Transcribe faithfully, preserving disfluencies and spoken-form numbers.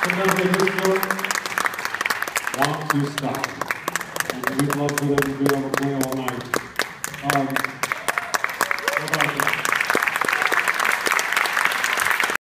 Want to stop. And we'd love for them to be able to play all night. Um,